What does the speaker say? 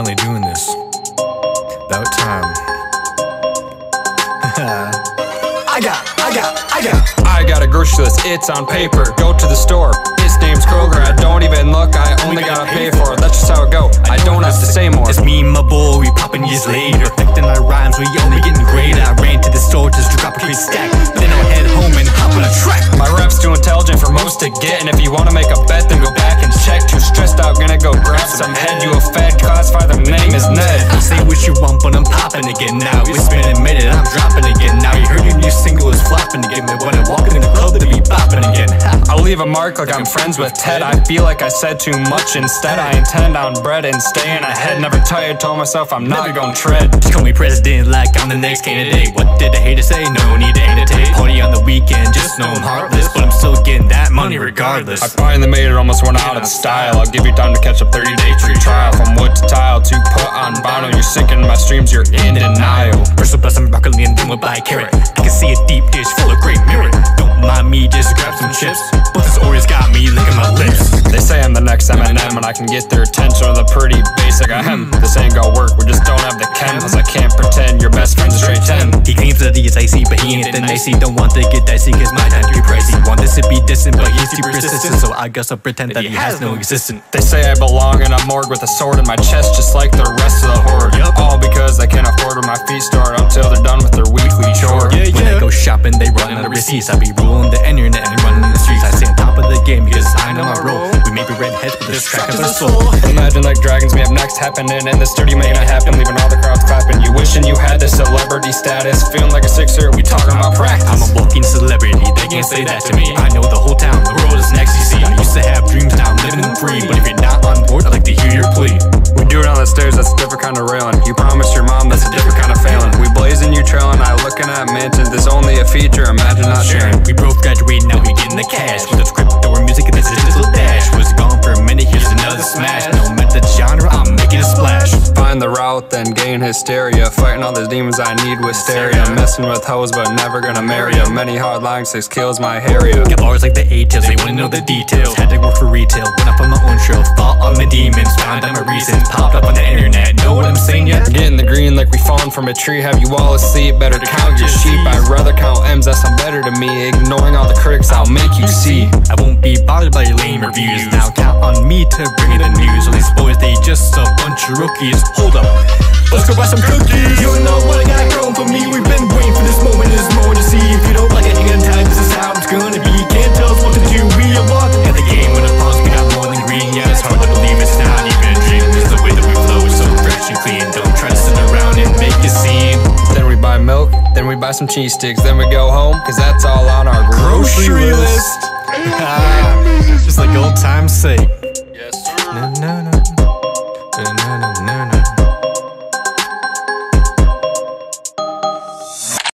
finally doing this. About time. I got a grocery list, it's on paper. Go to the store, its name's Kroger. I don't even look, I only gotta pay for it. That's just how it go, I don't have to say more. It's me and my boy, we poppin' years later. Affecting my rhymes, we only getting greater. I ran to the store just to drop a stack, but then I head home and hop on a track. My rap's too intelligent for most to get, and if you wanna make a bet, then go back and check. Too stressed out, gonna go grab some head. You a fat, classify the name as Ned. Say what you want, but I'm poppin' again now. It's been a minute, I'm droppin' again now. You heard your new single is floppin' again, but when I walk in the club, they be boppin' again. I'll leave a mark like I'm friends with Ted. I feel like I said too much, instead I intend on bread and staying ahead. Never tired, told myself I'm not gonna tread. Just call me president like I'm the next candidate. What did the hater say? No need to annotate. Party on the weekend, just know I'm heartless, but I'm still getting that money regardless. I finally made it, almost went out of style. I'll give you time to catch a 30-day free trial. From wood to tile, to put on vinyl. You're sick in my streams, you're in denial. First we'll buy some broccoli and then we'll buy a carrot. I can see a deep dish full of great merit. Don't mind me, just grab some chips, but this Oreo's got me licking my lips. They say I'm the next Eminem and I can get their attention with a pretty basic ahem. This ain't gonna work, we just don't have the chem. Plus I can't pretend your best friend's a straight 10. He claims that he is icy, but he ain't that nicey. Don't want to get dicey, cause my time's too pricey. Want this to be distant, but he's too persistent, so I guess I'll pretend that he has no existence. They say I belong in a morgue with a sword in my chest, just like the rest of the horde. All because they can't afford when my feet start until they're done with their weekly chore. When I go shopping, they run out of receipts. I be ruling the internet and running the streets. I stay on top of the game because I know my role. We may be redheads, but this track is our soul. Imagine like dragons, we have next happening, and this dirty may not happen, leaving all the crowds clapping. You wishing you had this celebrity status, feeling like a sixer. We talking about practice. I'm a walking celebrity, they can't say that to me. I know the whole town, the world is next. You see, I used to have dreams, now I'm living them free. But if you're not on board, I'd like to hear your plea. We do it on the stairs, that's a different kind of railing. You promised your mom, that's a different kind of failing. We blazing, you trailing, I looking at mansions. There's only a feature, imagine not sharing. We both graduated, now we getting the cash. With the script, or music, and this digital dash. Was gone for a minute, here's another smash. No method genre, I'm making a splash. Find the route, then gain hysteria. Fighting all the demons I need wisteria. Messing with hoes, but never gonna marry them. Many hard lines, 6 kills my area. Got bars like the A-tails, they wanna know the details. Had to work for retail, went up on my own trail. Thought on the demons, found out my reasons. Popped up on the internet, know what I'm saying yet? Get in the green like we fallen from a tree. Have you all asleep? Better count your sheep. I'd rather count M's, that sound better to me. Ignoring all the critics, I'll make you see. I won't be bothered by your lame reviews. Now count on me to bring you the news. All these boys, they just a bunch of rookies. Hold up, let's go buy some cookies. You know what I got growing for me. We've been waiting for this moment to see. If you don't like it, you're gonna type. This is how it's gonna be. You can't tell us what to do. We are locked at the game when it pause. We got more than green. Yeah, it's hard to believe it's not even a dream. It's the way that we flow is so fresh and clean. Don't try to sit around and make a scene. Then we buy milk, then we buy some cheese sticks, then we go home, cause that's all on our grocery list. Just like old time's sake.